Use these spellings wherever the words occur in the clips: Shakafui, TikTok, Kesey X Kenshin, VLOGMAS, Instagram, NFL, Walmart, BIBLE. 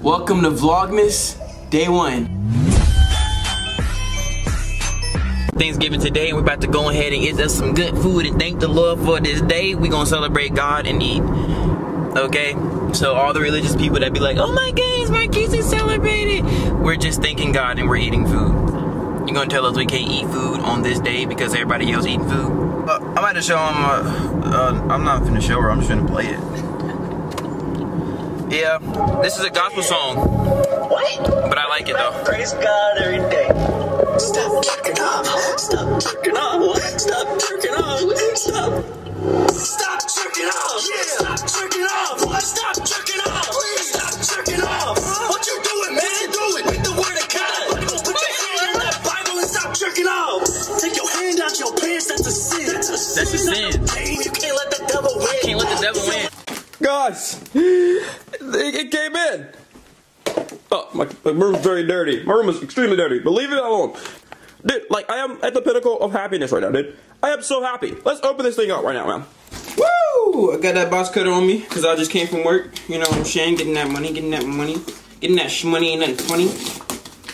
Welcome to Vlogmas Day 1. Thanksgiving today, and we're about to go ahead and get us some good food and thank the Lord for this day. We're gonna celebrate God and eat. Okay? So all the religious people that be like, oh my goodness, my kids is celebrated. We're just thanking God and we're eating food. You're gonna tell us we can't eat food on this day because everybody else eating food? I'm about to show them, I'm not finna show her, I'm just finna play it. Yeah, this is a gospel song. What? But I like it though. Praise God every day. Stop jerking off. Stop jerking off. Stop jerking off. Stop. Stop jerking off. Yeah. Stop jerking off. Stop jerking off. Please stop jerking off. What you doing, man? You doing? Read the word of God. Put your hand in that Bible and stop jerking off. Take your hand out your pants. That's a sin. That's a sin. That's a sin. You can't let the devil win. You can't let the devil win. Guys, it came in. Oh, my room's very dirty. My room is extremely dirty, but leave it alone. Dude, like, I am at the pinnacle of happiness right now, dude. I am so happy. Let's open this thing up right now, man. Woo! I got that box cutter on me, because I just came from work. You know what I'm saying? Getting that money, getting that money. Getting that shmoney, ain't nothing funny.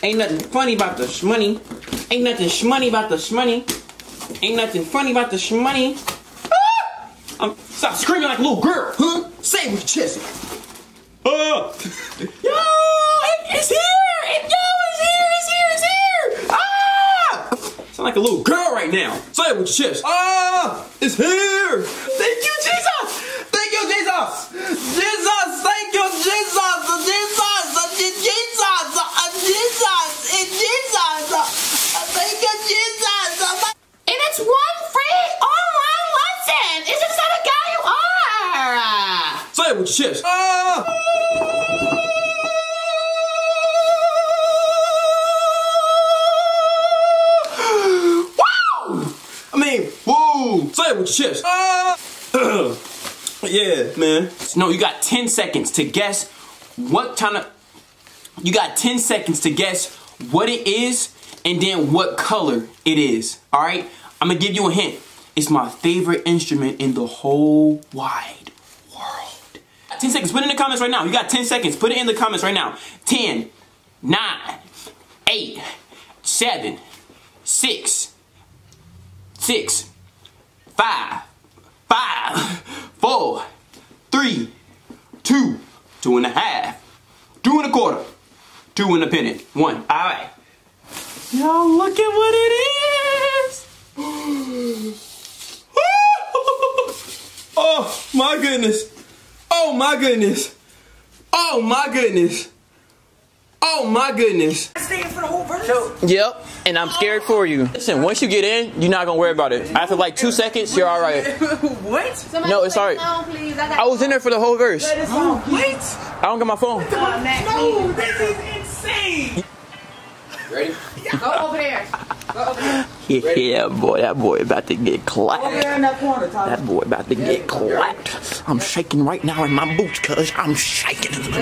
Ain't nothing funny about the shmoney. Ain't nothing shmoney about the shmoney. Ain't nothing funny about the shmoney. Ah! Stop screaming like a little girl, huh? Say it with your chest. Oh! Yo! It's here! It's here! Ah! I sound like a little girl right now. Say it with your chest. Ah! It's here! Thank you, Jesus! Thank you, Jesus! Jesus! Thank you, Jesus! Jesus! Jesus! Jesus! It's Jesus! Thank you, Jesus! And it's one free online lesson! Is this not a guy you are? Say it with your chest. Ah! Chips. Yeah, man. No, you got 10 seconds to guess what kind of. You got 10 seconds to guess what it is and then what color it is. All right? I'm going to give you a hint. It's my favorite instrument in the whole wide world. 10 seconds. Put it in the comments right now. You got 10 seconds. Put it in the comments right now. 10, 9, 8, 7, 6. 5, 5, 4, 3, 2, 2 1/2, 2 1/4, 2 and a penny, 1. All right. Y'all look at what it is. Oh my goodness. Oh my goodness. Oh my goodness. Oh my goodness. Yep, and I'm scared for you. Listen, once you get in, you're not gonna worry about it. After like 2 seconds, you're all right. What? Somebody no, it's all right. I was in there for the whole verse. Oh, what? I don't get my phone. No, this is insane. Ready? Go over there. Go over there. Ready? Yeah, boy, that boy about to get clapped. Over there in that corner, that boy about to get clapped. I'm shaking right now in my boots, cuz I'm shaking.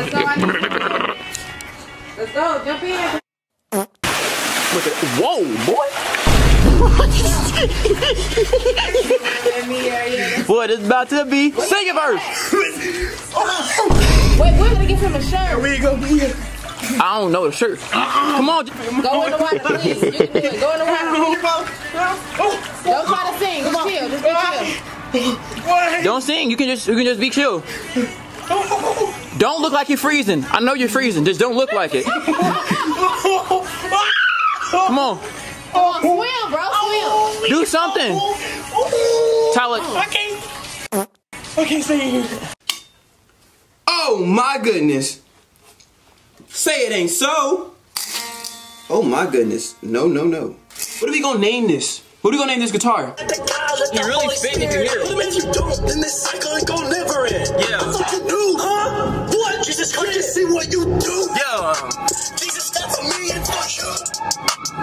Let's go, jump in. Look at it. Whoa, boy! Boy, it's about to be singing verse. Wait, we're gonna give him a shirt. We go. I don't know the shirt. Come on, go in the water, please. You can do it. Go in the water. Don't try to sing. Just chill. Just be chill. Don't sing. You can just be chill. Don't look like you're freezing. I know you're freezing. Just don't look like it. Come on. Oh, swim, bro. Swim. Do something. Tyler. I can't say it. Oh, my goodness. Say it ain't so. Oh, my goodness. No, no, no. What are we going to name this? What are we going to name this guitar? You're really spitting if you hear it. If you don't, then this cycle ain't going to never end. Yeah. I thought you knew, huh? What? Jesus Christ. I just see what you do. Yeah. Jesus, that's for me and for you.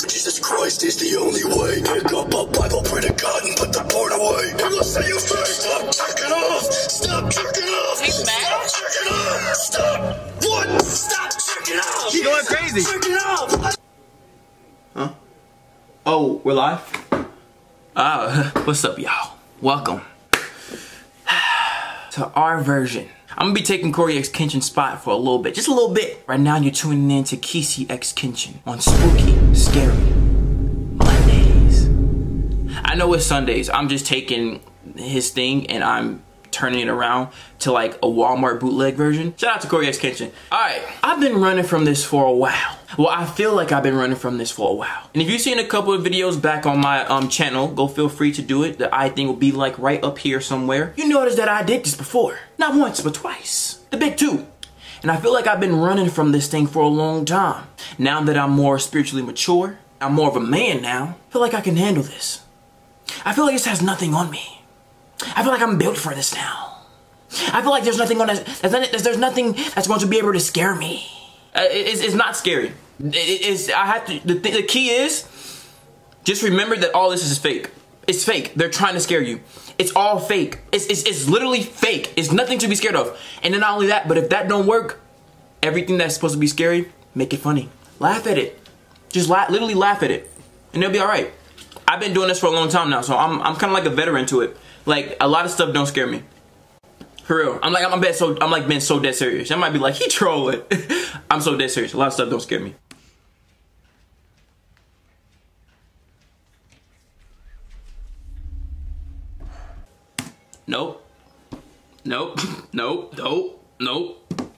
Jesus Christ is the only way. Pick up a Bible, pray to God, and put the board away. He will say you first. Stop jerking off. Stop jerking off. He's mad. Stop jerking off. Stop. What? Stop jerking off. She's going crazy. Stop jerking off. Huh? Oh, we're live? What's up, y'all? Welcome to our version I'm gonna be taking Corey X Kenshin's spot for a little bit, just a little bit. Right now you're tuning in to Kesey X Kenshin on Spooky Scary Mondays. I know it's Sundays, I'm just taking his thing and I'm turning it around to like a Walmart bootleg version. Shout out to Corey X Kenshin. All right, I've been running from this for a while. Well, I feel like I've been running from this for a while. And if you've seen a couple of videos back on my channel, go feel free to do it. The I thing will be like right up here somewhere. You notice that I did this before. Not once, but twice. The big two. And I feel like I've been running from this thing for a long time. Now that I'm more spiritually mature, I'm more of a man now, I feel like I can handle this. I feel like this has nothing on me. I feel like I'm built for this now. I feel like there's nothing on there's nothing that's going to be able to scare me. It's not scary. The key is just remember that all this is fake. It's fake. They're trying to scare you. It's all fake. It's literally fake. It's nothing to be scared of. And then not only that, but if that don't work, everything that's supposed to be scary, make it funny. Laugh at it. Just literally laugh at it, and it'll be all right. I've been doing this for a long time now, so I'm kind of like a veteran to it. Like, a lot of stuff don't scare me. For real. I'm like being so dead serious. I might be like, he trolling. I'm so dead serious. A lot of stuff don't scare me. Nope. Nope. Nope. Nope. Nope.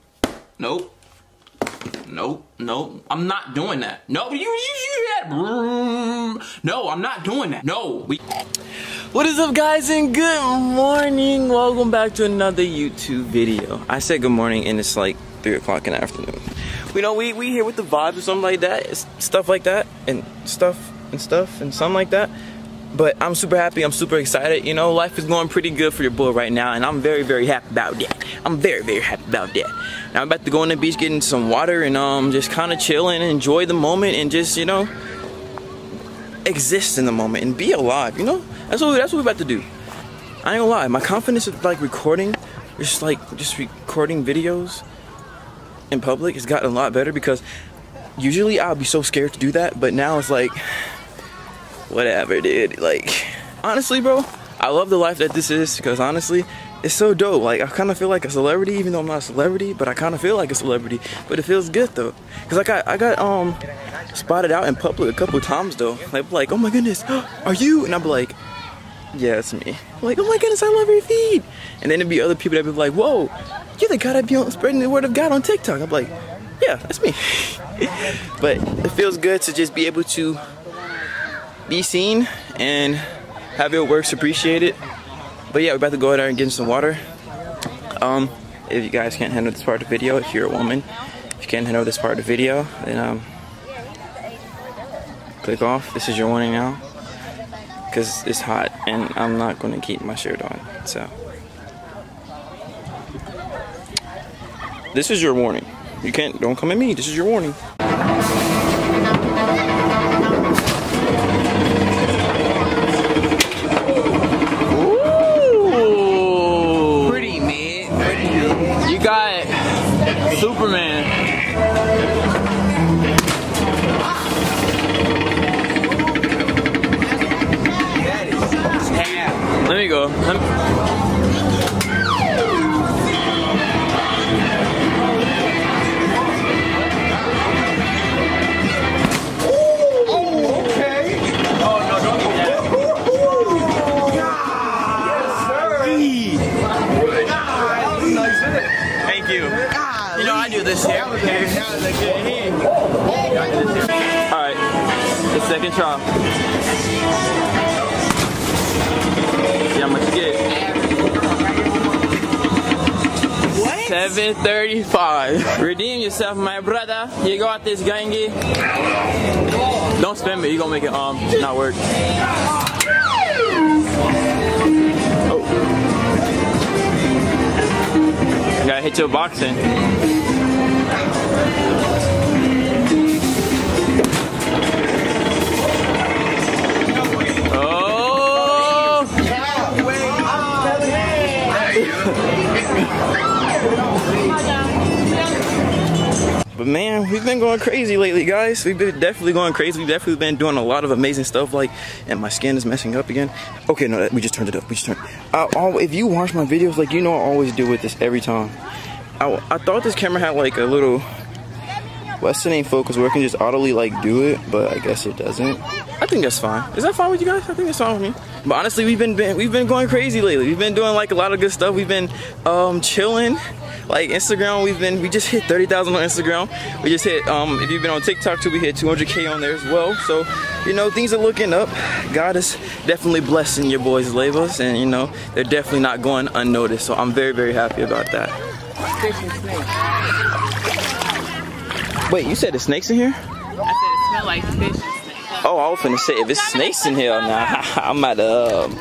Nope. Nope. Nope. I'm not doing that. No, you that. No, I'm not doing that. No. What is up, guys, and good morning. Welcome back to another YouTube video. I said good morning and it's like 3 o'clock in the afternoon. You know, we here with the vibes or something like that. It's stuff like that and stuff and something like that. But I'm super happy, I'm super excited. You know, life is going pretty good for your boy right now, and I'm very, very happy about that. I'm very, very happy about that. Now I'm about to go on the beach, getting some water, and just kinda chill and enjoy the moment and just, you know, exist in the moment and be alive, you know? That's what we're about to do. I ain't gonna lie, my confidence with like recording, just recording videos in public has gotten a lot better, because usually I'll be so scared to do that, but now it's like, whatever, dude. Like, honestly, bro, I love the life that this is, because honestly, it's so dope. Like, I kind of feel like a celebrity, even though I'm not a celebrity, but I kind of feel like a celebrity. But it feels good though, because I got spotted out in public a couple of times though. Like, oh my goodness, are you? And I'd be like, yeah, it's me. I'm like, oh my goodness, I love your feed. And then there'd be other people that'd be like, whoa, you're the guy that be spreading the word of God on TikTok. I'm like, yeah, that's me. But it feels good to just be able to be seen and have your works appreciated. But yeah, we're about to go out there and get some water. If you guys can't handle this part of the video, if you're a woman, if you can't handle this part of the video, then click off. This is your warning now, because it's hot and I'm not going to keep my shirt on. So this is your warning. You can't, don't come at me. This is your warning. Superman. Let me go. Alright, the second try. See how much you get. What? 735. Redeem yourself, my brother. You got this, gangy. Don't spend it, you're gonna make it not work. Oh. You gotta hit your boxing. Oh! But man, we've been going crazy lately, guys. We've been definitely going crazy. We've definitely been doing a lot of amazing stuff. Like, and my skin is messing up again. Okay, no, we just turned it up. We just turned it up. If you watch my videos, like, you know I always deal with this every time. I thought this camera had like a little, what's the name, focus where it can just audibly like do it, but I guess it doesn't. I think that's fine. Is that fine with you guys? I think that's fine with me. But honestly, we've been going crazy lately. We've been doing like a lot of good stuff. We've been chilling. Like Instagram, we just hit 30,000 on Instagram. We just hit, if you've been on TikTok too, we hit 200K on there as well. So, you know, things are looking up. God is definitely blessing your boys' labels, and you know, they're definitely not going unnoticed. So I'm very, very happy about that. Wait, you said there's snakes in here? I said it smells like fish and snakes. Oh, I was finna say, if it's snakes in here, nah, I'm gonna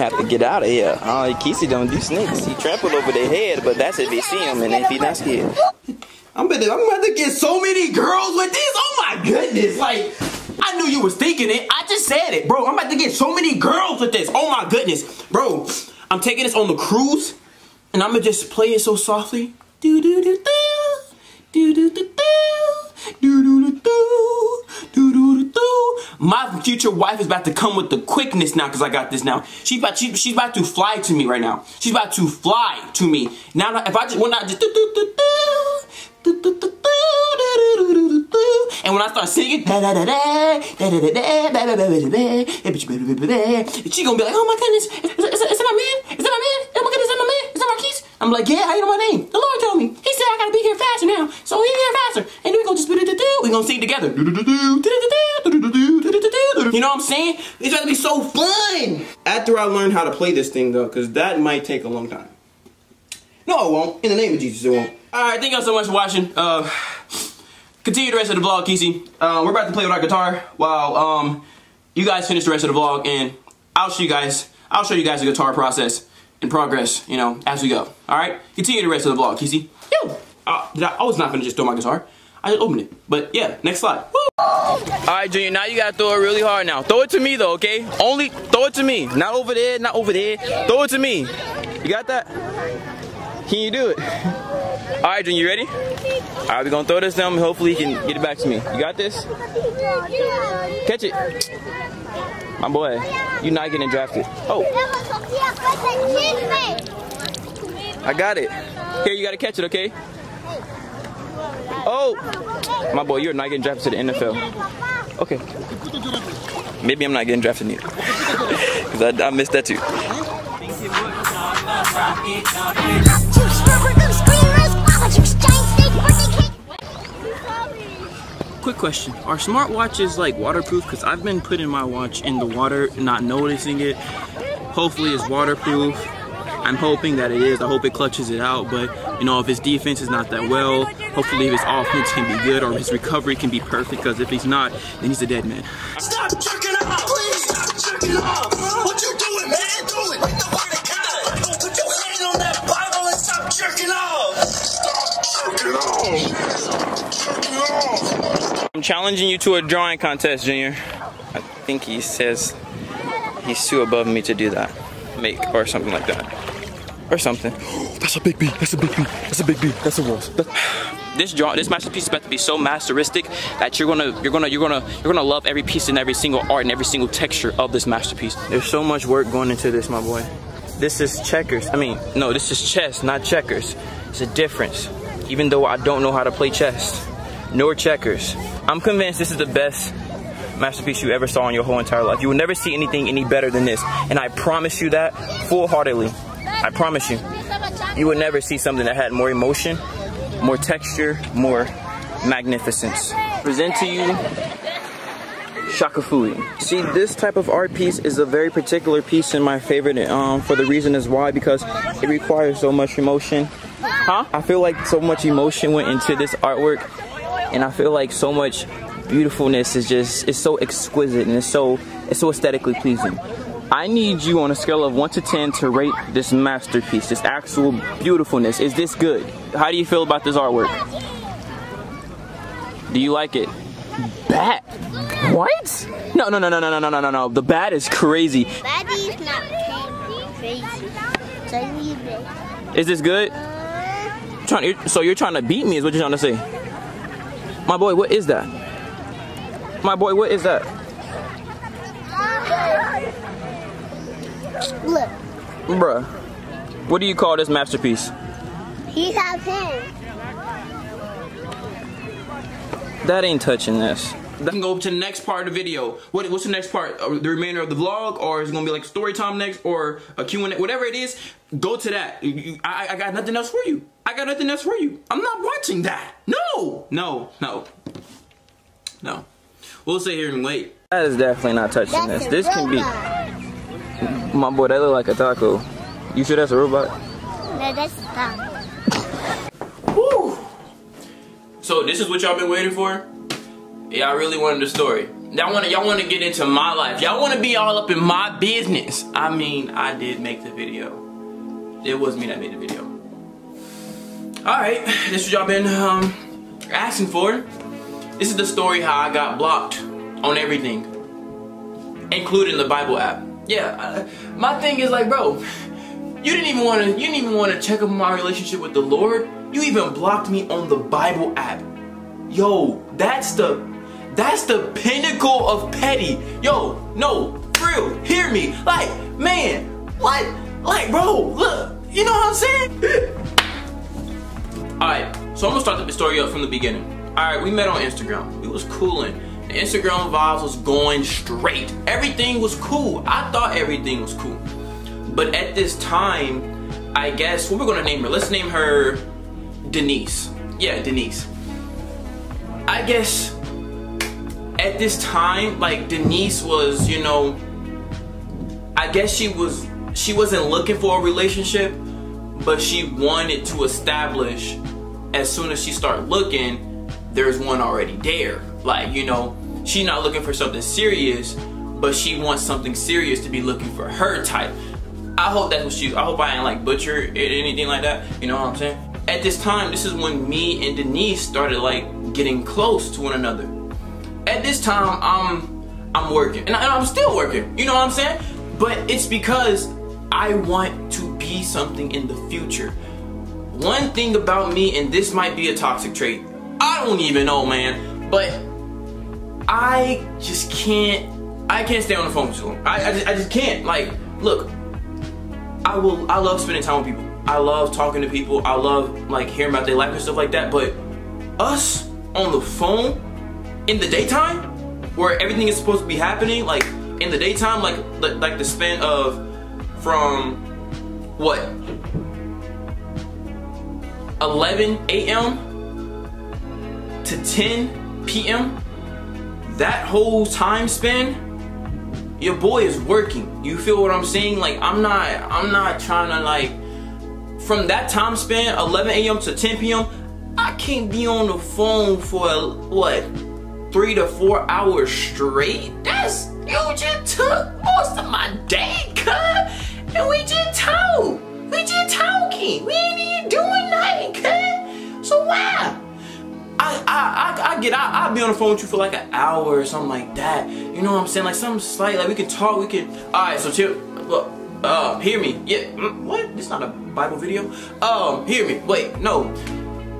have to get out of here. Oh, Kesey don't do snakes. He trampled over their head, but that's if he see them and if he not scared. I'm about to get so many girls with these. Oh my goodness, like, I knew you was thinking it. I just said it, bro. I'm about to get so many girls with this. Oh my goodness, bro. I'm taking this on the cruise, and I'm gonna just play it so softly. Do do do do. Do do do do. Do do do do. Do do do do. My future wife is about to come with the quickness now, cause I got this now. She's about to fly to me right now. She's about to fly to me now. If I just when I just do do do do do do do do do, and when I start singing, da da da da da da da da da da da da, she gonna be like, oh my goodness, is that my man? Is that my man? Oh my goodness, is that my man? Is that Marquise? I'm like, yeah, how you know my name? The Lord told me. He said I gotta be here faster now. So he's here faster. And we gonna just do. We gonna sing together. You know what I'm saying? It's gonna be so fun. After I learn how to play this thing though, cause that might take a long time. No, it won't. In the name of Jesus, it won't. Alright, thank y'all so much for watching. Continue the rest of the vlog, Kesey. We're about to play with our guitar while you guys finish the rest of the vlog, and I'll show you guys the guitar process. In progress, you know, as we go. Alright? Continue the rest of the vlog, Kesey. Yo! I was not gonna just throw my guitar. I just opened it. But yeah, next slide. Woo! Alright, Junior, now you gotta throw it really hard now. Throw it to me though, okay? Only throw it to me. Not over there, not over there. Throw it to me. You got that? Can you do it? Alright, Junior, you ready? Alright, we're gonna throw this down and hopefully he can get it back to me. You got this? Catch it. My boy, you're not getting drafted. Oh. I got it. Here, you got to catch it, okay? Oh. My boy, you're not getting drafted to the NFL. Okay. Maybe I'm not getting drafted neither. Because I missed that too. Quick question. Are smartwatches like waterproof? Because I've been putting my watch in the water, not noticing it. Hopefully it's waterproof. I'm hoping that it is. I hope it clutches it out, but you know, if his defense is not that well, hopefully his offense can be good or his recovery can be perfect, because if he's not, then he's a dead man. Stop jerking off! Please stop jerking off! What you doing, man? Do it! With the word of God! Don't put your hand on that Bible and stop jerking off! Stop jerking off! Stop jerking off! I'm challenging you to a drawing contest, Junior. I think he says he's too above me to do that. Make or something like that. Or something. That's a big B. That's a big B. That's a big B. That's a rose. This masterpiece is about to be so masteristic that you're gonna love every piece and every single art and every single texture of this masterpiece. There's so much work going into this, my boy. This is checkers. I mean, no, this is chess, not checkers. It's a difference. Even though I don't know how to play chess, nor checkers. I'm convinced this is the best masterpiece you ever saw in your whole entire life. You will never see anything any better than this, and I promise you that full-heartedly. I promise you, you will never see something that had more emotion, more texture, more magnificence. Present to you Shakafui. See, this type of art piece is a very particular piece and my favorite, for the reason is why, because it requires so much emotion. Huh? I feel like so much emotion went into this artwork, and I feel like so much beautifulness is just, it's so exquisite, and it's so aesthetically pleasing. I need you on a scale of 1 to 10 to rate this masterpiece, this actual beautifulness. Is this good? How do you feel about this artwork? Do you like it? Bad. What? No. The bad is crazy. Bad is not crazy. Is this good? So you're trying to beat me is what you're trying to say. My boy, what is that? My boy, what is that? Look. Bruh, what do you call this masterpiece? He's out there. That ain't touching this. That can go to the next part of the video. What's the next part? The remainder of the vlog, or is it gonna be like story time next, or a Q&A? Whatever it is, go to that. I got nothing else for you. I got nothing else for you. I'm not watching that. No, no, no, no. We'll sit here and wait. That is definitely not touching this. This can be. My boy, that look like a taco. You sure that's a robot? No, that's a taco. Woo. So this is what y'all been waiting for. Y'all really wanted the story. Y'all want to get into my life. Y'all want to be all up in my business. I mean, I did make the video. It was me that made the video. Alright, this is what y'all been asking for. This is the story how I got blocked on everything, including the Bible app. Yeah, my thing is like, bro, you didn't even want to check up my relationship with the Lord. You even blocked me on the Bible app. Yo, that's the pinnacle of petty. Yo, no, for real, hear me. Like, man, what? Like, bro, look, you know what I'm saying? Alright, so I'm gonna start the story up from the beginning. Alright, we met on Instagram. We was coolin'. The Instagram vibes was going straight. Everything was cool. I thought everything was cool. But at this time, I guess, what we're gonna name her? Let's name her Denise. Yeah, Denise. I guess at this time, like, Denise was, you know, I guess she wasn't looking for a relationship, but she wanted to establish, as soon as she started looking, there's one already there. Like, you know, she's not looking for something serious, but she wants something serious to be looking for her type. I hope that's what she, I hope I ain't like butcher it, anything like that, you know what I'm saying? At this time, this is when me and Denise started like getting close to one another. At this time, I'm working, and I'm still working, you know what I'm saying? But it's because I want to be something in the future. One thing about me, and this might be a toxic trait, I don't even know, man, but I just can't, stay on the phone too long. I just can't. Like, look, I love spending time with people. I love talking to people. I love like hearing about their life and stuff like that, but us on the phone in the daytime, where everything is supposed to be happening, like in the daytime, like the span of from what, 11 AM to 10 PM, that whole time span, your boy is working. You feel what I'm saying? Like, I'm not trying to, like, from that time span, 11 AM to 10 PM, I can't be on the phone for what, 3 to 4 hours straight? That's, you just took most of my day, cuz, and we just talk. We just talking. We ain't even doing nothing, cuz. So why? I'll be on the phone with you for like an hour or something like that. You know what I'm saying? Like something slight, like we can talk, we can. Alright, so chill, look, hear me. Yeah, what? It's not a Bible video. Hear me. Wait, no.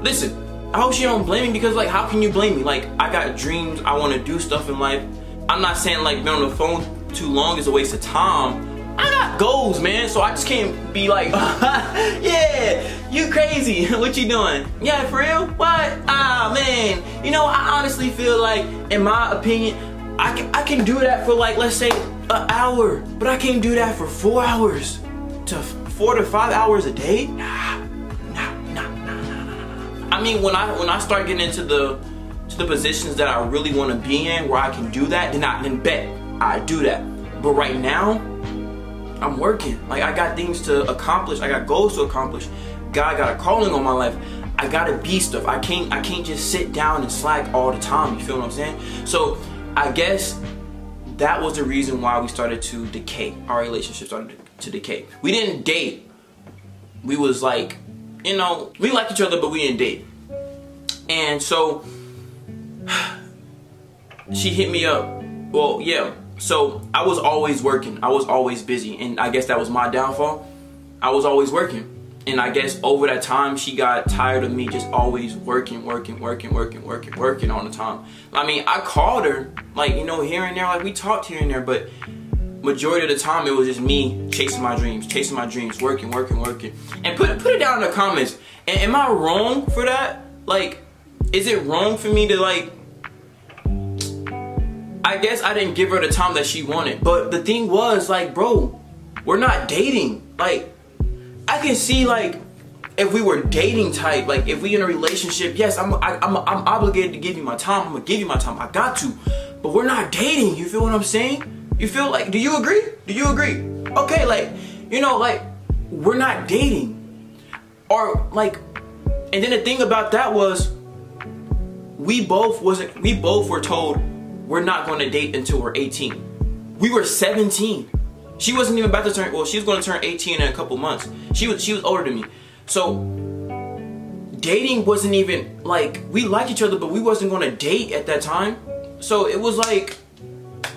Listen, I hope she don't blame me, because like, how can you blame me? Like, I got dreams, I want to do stuff in life. I'm not saying like being on the phone too long is a waste of time. I got goals, man, so I just can't be like, yeah, you crazy, what you doing? Yeah, for real? What? Ah, man, you know, I honestly feel like, in my opinion, I can do that for like, let's say, an hour, but I can't do that for 4 hours to 4 to 5 hours a day? Nah. I mean, when I start getting into the positions that I really want to be in, where I can do that, then bet I do that. But right now, I'm working. Like, I got things to accomplish. I got goals to accomplish. God got a calling on my life. I gotta be stuff. I can't just sit down and slack all the time. You feel what I'm saying? So I guess that was the reason why we started to decay. Our relationship started to decay. We didn't date. We was like, you know, we liked each other, but we didn't date. And so she hit me up. Well, yeah. So I was always working, I was always busy, and I guess that was my downfall. I was always working, And I guess over that time, she got tired of me just always working all the time. I mean, I called her, like, you know, here and there, like we talked here and there, but majority of the time it was just me chasing my dreams, working. And put it down in the comments. And am I wrong for that? Like, is it wrong for me to, like, I guess I didn't give her the time that she wanted. But the thing was, like, bro, we're not dating. Like, I can see, like, if we were dating type, like, if we in a relationship, yes, I'm obligated to give you my time. I'm gonna give you my time. I got to. But we're not dating. You feel what I'm saying? You feel like, do you agree? Do you agree? Okay, like, you know, like, we're not dating. Or, like, and then the thing about that was, we both were told, we're not going to date until we're 18. We were 17. She wasn't even about to turn, well, she was going to turn 18 in a couple months. She was older than me. So dating wasn't even, like, we liked each other, but we wasn't going to date at that time. So it was like,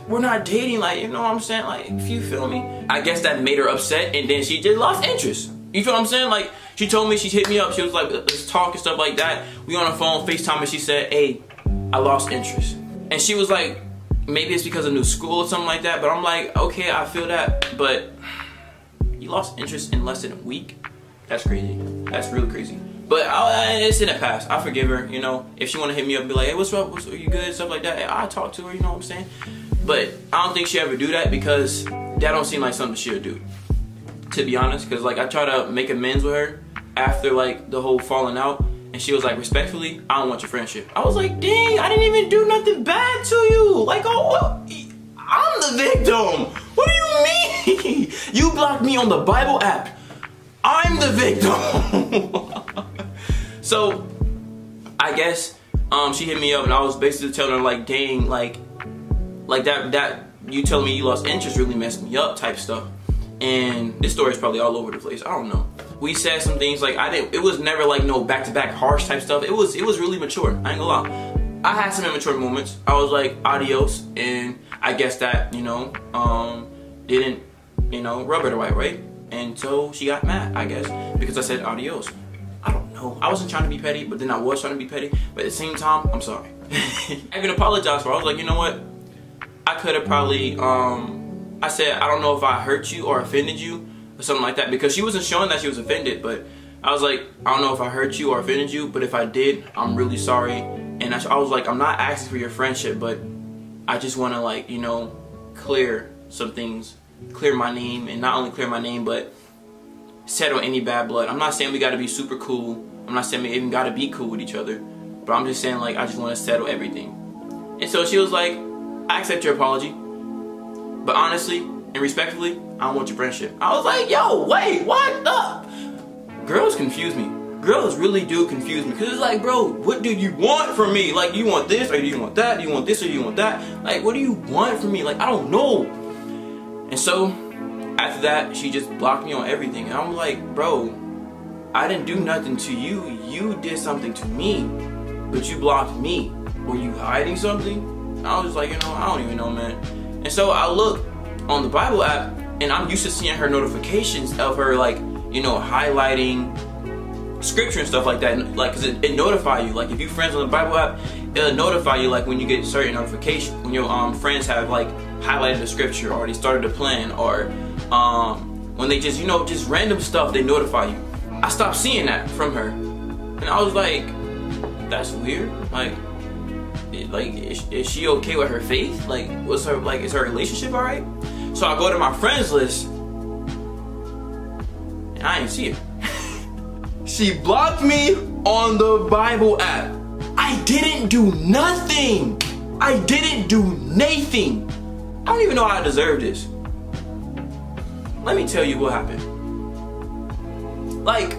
we're not dating, like, you know what I'm saying? Like, if you feel me. I guess that made her upset, and then she just lost interest. You feel what I'm saying? Like, she told me, she hit me up. She was like, let's talk and stuff like that. We on the phone, FaceTime, and she said, hey, I lost interest. And she was like, maybe it's because of new school or something like that. But I'm like, okay, I feel that. But you lost interest in less than a week? That's crazy. That's real crazy. But it's in the past. I forgive her, you know. If she want to hit me up and be like, hey, what's up? Are you good? Stuff like that. Hey, I talk to her, you know what I'm saying? But I don't think she ever do that because that don't seem like something she'll do, to be honest. Because, like, I try to make amends with her after, like, the whole falling out. And she was like, respectfully, I don't want your friendship. I was like, dang, I didn't even do nothing bad to you. Like, oh, I'm the victim. What do you mean? You blocked me on the Bible app. I'm the victim. So I guess she hit me up, and I was basically telling her, like, dang, like that you telling me you lost interest really messed me up type stuff. And this story is probably all over the place. I don't know. We said some things, like, I didn't, it was never like no back-to-back harsh type stuff. It was really mature. I ain't gonna lie. I had some immature moments. I was like, adios, and I guess that, you know, didn't, you know, rub her the right way. And so she got mad, I guess, because I said adios. I don't know. I wasn't trying to be petty, but then I was trying to be petty. But at the same time, I'm sorry. I even apologized for it. I was like, you know what? I could have probably I said, I don't know if I hurt you or offended you or something like that, because she wasn't showing that she was offended, but I was like, I don't know if I hurt you or offended you, but if I did, I'm really sorry. And I was like, I'm not asking for your friendship, but I just want to, like, you know, clear some things, clear my name, and not only clear my name, but settle any bad blood. I'm not saying we got to be super cool. I'm not saying we even got to be cool with each other, but I'm just saying, like, I just want to settle everything. And so she was like, I accept your apology. But honestly and respectfully, I don't want your friendship. I was like, yo, wait, what up? Girls confuse me. Girls really do confuse me. Because it's like, bro, what do you want from me? Like, you want this or you want that? Do you want this or you want that? Like, what do you want from me? Like, I don't know. And so, after that, she just blocked me on everything. And I'm like, bro, I didn't do nothing to you. You did something to me, but you blocked me. Were you hiding something? And I was just like, you know, I don't even know, man. And so I look on the Bible app, and I'm used to seeing her notifications of her, like, you know, highlighting scripture and stuff like that. Like, cause it notify you. Like, if you friends on the Bible app, it'll notify you, like, when you get certain notifications, when your friends have, like, highlighted the scripture, or they started a plan, or when they just, you know, just random stuff, they notify you. I stopped seeing that from her, and I was like, that's weird. Like, is she okay with her faith? Like, what's her, like, is her relationship all right? So I go to my friends list, and I didn't see her. She blocked me on the Bible app. I didn't do nothing. I didn't do nothing. I don't even know how I deserve this. Let me tell you what happened. Like,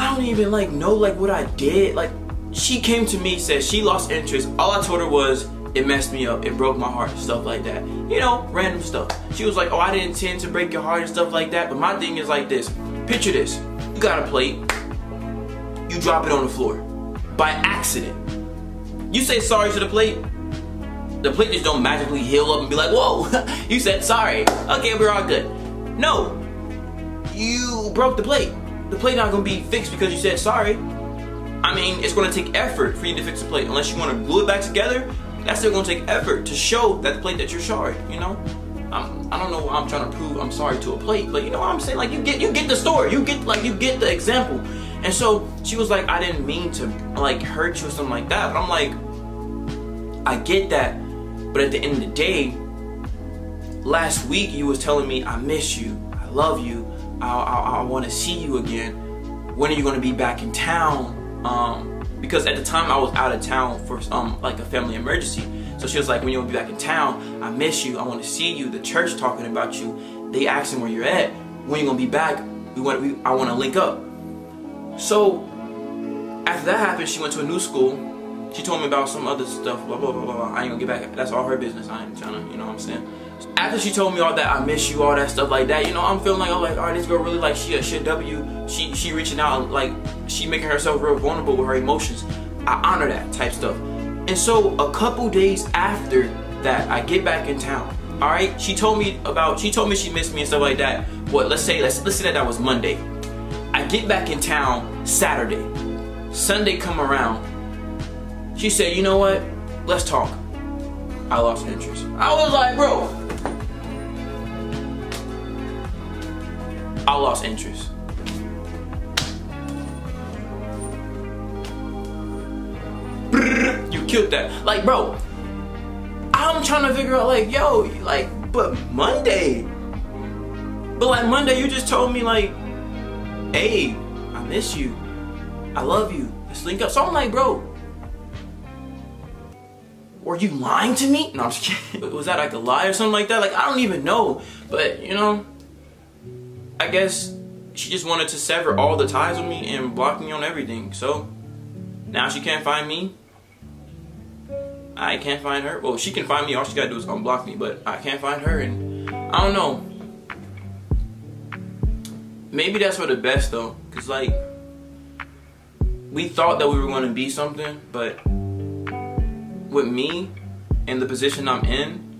I don't even, like, know, like, what I did. Like, she came to me, said she lost interest. All I told her was, it messed me up, it broke my heart, stuff like that. You know, random stuff. She was like, oh, I didn't intend to break your heart and stuff like that. But my thing is like this. Picture this. You got a plate. You drop it on the floor. By accident. You say sorry to the plate. The plate just don't magically heal up and be like, whoa, you said sorry. Okay, we're all good. No. you broke the plate. The plate not gonna be fixed because you said sorry. I mean, it's gonna take effort for you to fix the plate. Unless you wanna glue it back together, that's still gonna take effort to show that the plate that you're sorry, you know? I don't know why I'm trying to prove I'm sorry to a plate, but you know what I'm saying? Like, you get the story, you get the example. And so she was like, I didn't mean to like hurt you or something like that. But I'm like, I get that, but at the end of the day, last week you was telling me I miss you, I love you, I want to see you again. When are you gonna be back in town? Because at the time I was out of town for like a family emergency. So she was like, when you'll be back in town, I miss you, I want to see you, the church talking about you, they asking where you're at, when you gonna be back, I want to link up. So after that happened, she went to a new school. She told me about some other stuff, blah, blah, blah, blah, blah. I ain't gonna get back, that's all her business, I ain't trying to, you know what I'm saying? After she told me all that, I miss you, all that stuff like that, you know, I'm feeling like, I'm like, all right, this girl really like, she reaching out, like, she making herself real vulnerable with her emotions. I honor that type stuff. And so a couple days after that, I get back in town, all right? She told me she missed me and stuff like that. What, let's say that was Monday. I get back in town Saturday. Sunday come around. She said, you know what? Let's talk. I lost interest. I was like, bro. I lost interest. You killed that. Like, bro, I'm trying to figure out, like, yo, like, but Monday. But like Monday, you just told me, like, hey, I miss you. I love you. Let's link up. So I'm like, bro. Were you lying to me? No, I'm just kidding. Was that like a lie or something like that? Like, I don't even know. But, you know, I guess she just wanted to sever all the ties with me and block me on everything. So, now she can't find me. I can't find her. Well, she can find me. All she gotta do is unblock me. But I can't find her. And I don't know. Maybe that's for the best, though. Because, like, we thought that we were going to be something. But with me and the position I'm in,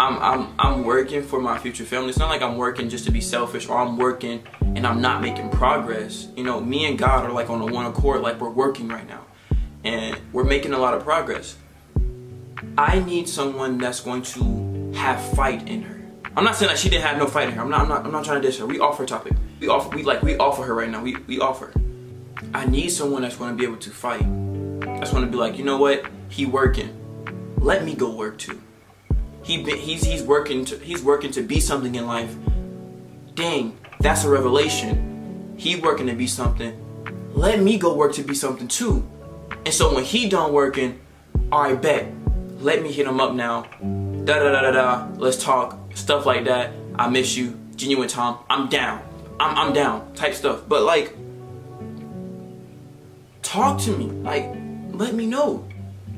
I'm working for my future family. It's not like I'm working just to be selfish, or I'm working and I'm not making progress. You know, me and God are like on a one accord, like we're working right now and we're making a lot of progress. I need someone that's going to have fight in her. I'm not saying that she didn't have no fight in her. I'm not trying to diss her. We off her topic. We offer her right now. We offer. I need someone that's going to be able to fight. That's going to be like, you know what? He working. Let me go work too. He's working to be something in life. Dang, that's a revelation. He working to be something. Let me go work to be something too. And so when he done working, all right, bet. Let me hit him up now. Da da da da da. Let's talk. Stuff like that. I miss you. Genuine Tom. I'm down. I'm down. Type stuff. But like, talk to me. Like, let me know.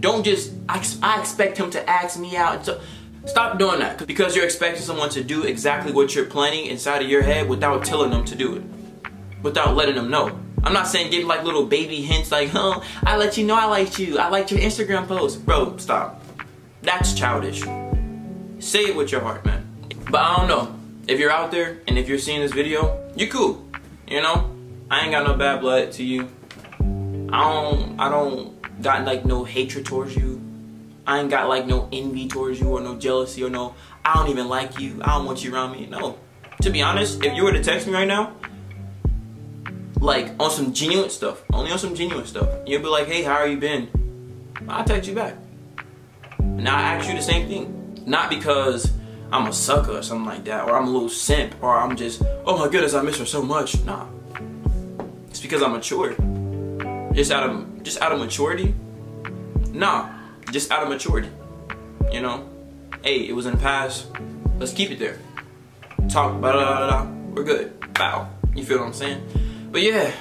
Don't just, I expect him to ask me out. So stop doing that, because you're expecting someone to do exactly what you're planning inside of your head without telling them to do it, without letting them know. I'm not saying give like little baby hints like, oh, I let you know I liked you. I liked your Instagram post. Bro, stop. That's childish. Say it with your heart, man. But I don't know. If you're out there and if you're seeing this video, you're cool. You know, I ain't got no bad blood to you. I don't got like no hatred towards you. I ain't got like no envy towards you, or no jealousy, or no I don't even like you, I don't want you around me. No, to be honest, if you were to text me right now, like on some genuine stuff, only on some genuine stuff, you'll be like, hey, how are you been? I'll text you back. Now I ask you the same thing, not because I'm a sucker or something like that, or I'm a little simp, or I'm just, oh my goodness, I miss her so much. Nah, it's because I'm mature. Just out of maturity? Nah, just out of maturity. You know? Hey, it was in the past. Let's keep it there. Talk, blah, blah, blah, blah. We're good. Bow. You feel what I'm saying? But yeah,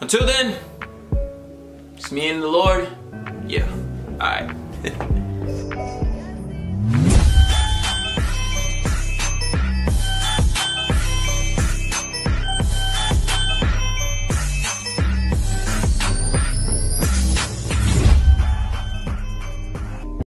until then, it's me and the Lord. Yeah. All right.